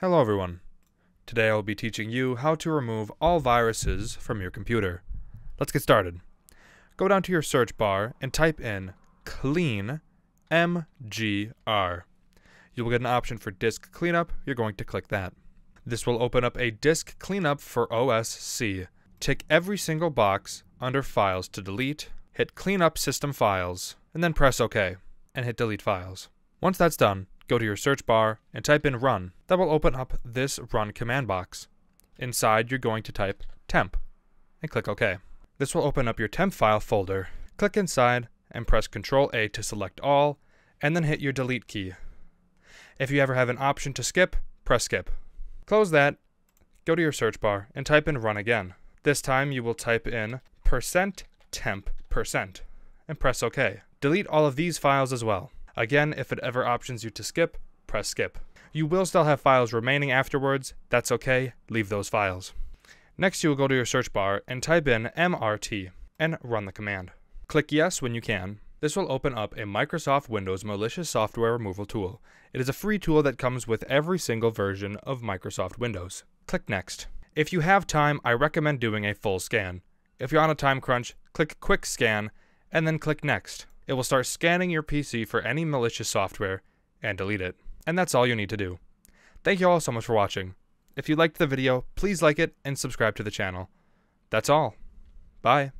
Hello everyone. Today I'll be teaching you how to remove all viruses from your computer. Let's get started. Go down to your search bar and type in cleanmgr. You will get an option for disk cleanup. You're going to click that. This will open up a disk cleanup for OSC. Tick every single box under files to delete, hit clean up system files, and then press OK and hit delete files. Once that's done, go to your search bar and type in run. That will open up this run command box. Inside, you're going to type temp and click OK. This will open up your temp file folder. Click inside and press Ctrl A to select all, and then hit your delete key. If you ever have an option to skip, press skip. Close that, go to your search bar and type in run again. This time you will type in %temp% and press OK. Delete all of these files as well. Again, if it ever options you to skip, press skip. You will still have files remaining afterwards. That's okay, leave those files. Next, you will go to your search bar and type in MRT and run the command. Click yes when you can. This will open up a Microsoft Windows malicious software removal tool. It is a free tool that comes with every single version of Microsoft Windows. Click next. If you have time, I recommend doing a full scan. If you're on a time crunch, click quick scan and then click next. It will start scanning your PC for any malicious software and delete it. And that's all you need to do. Thank you all so much for watching. If you liked the video, please like it and subscribe to the channel. That's all. Bye.